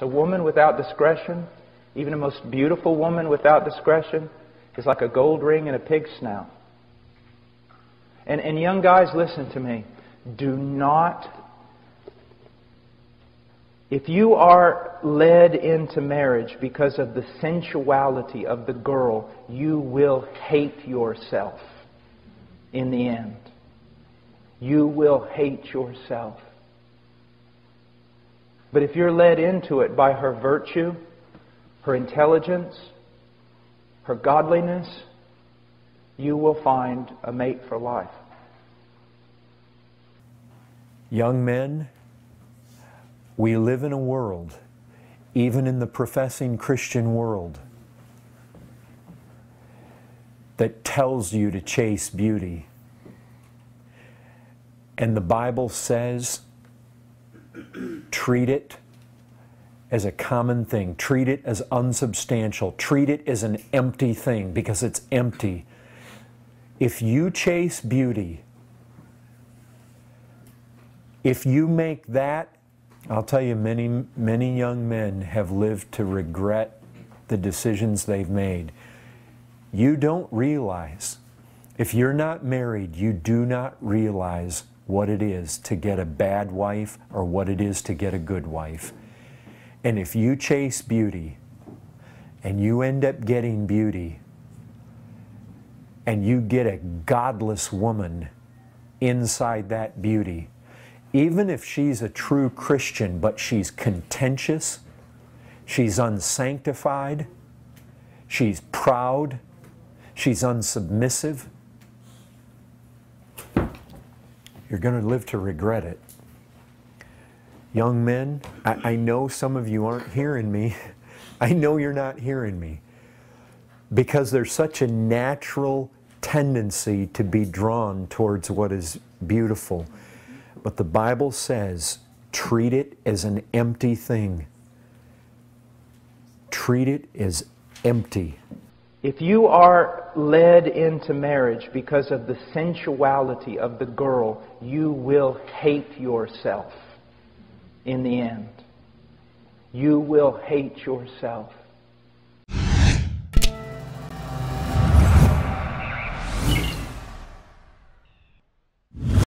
A woman without discretion, even the most beautiful woman without discretion, is like a gold ring in a pig's snout. And young guys, listen to me. Do not... If you are led into marriage because of the sensuality of the girl, you will hate yourself in the end. You will hate yourself. But if you're led into it by her virtue, her intelligence, her godliness, you will find a mate for life. Young men, we live in a world, even in the professing Christian world, that tells you to chase beauty. And the Bible says, treat it as a common thing. Treat it as unsubstantial. Treat it as an empty thing because it's empty. If you chase beauty, if you make that, I'll tell you, many, many young men have lived to regret the decisions they've made. You don't realize, if you're not married, you do not realize what it is to get a bad wife or what it is to get a good wife. And if you chase beauty and you end up getting beauty and you get a godless woman inside that beauty, even if she's a true Christian but she's contentious, she's unsanctified, she's proud, she's unsubmissive, you're going to live to regret it. Young men, I know some of you aren't hearing me. I know you're not hearing me. Because there's such a natural tendency to be drawn towards what is beautiful. But the Bible says, treat it as an empty thing. Treat it as empty. If you are led into marriage because of the sensuality of the girl, you will hate yourself in the end. You will hate yourself.